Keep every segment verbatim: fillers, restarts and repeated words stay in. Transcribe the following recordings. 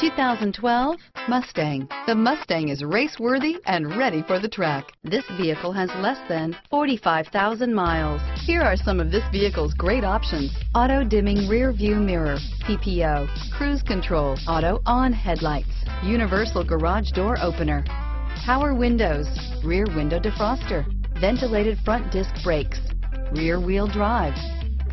two thousand twelve Mustang. The Mustang is race-worthy and ready for the track. This vehicle has less than forty-five thousand miles. Here are some of this vehicle's great options: auto-dimming rear-view mirror, C P O, cruise control, auto-on headlights, universal garage door opener, power windows, rear window defroster, ventilated front disc brakes, rear-wheel drive,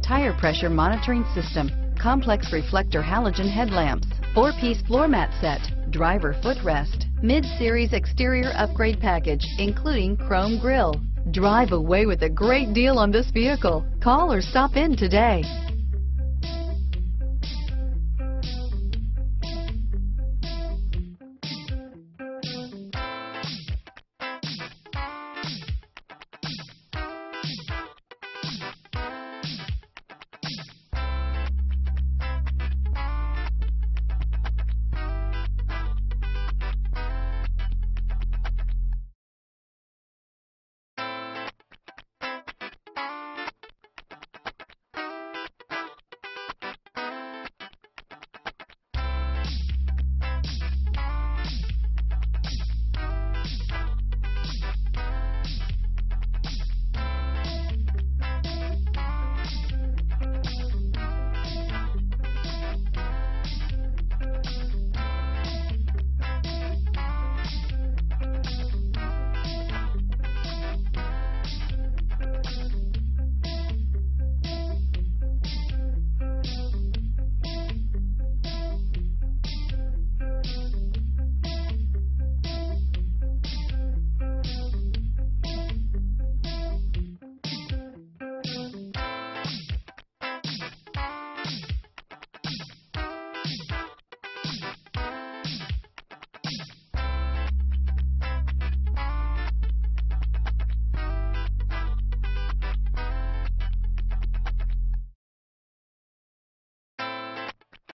tire pressure monitoring system, complex reflector halogen headlamps, four-piece floor mat set, driver footrest, mid-series exterior upgrade package, including chrome grille. Drive away with a great deal on this vehicle. Call or stop in today.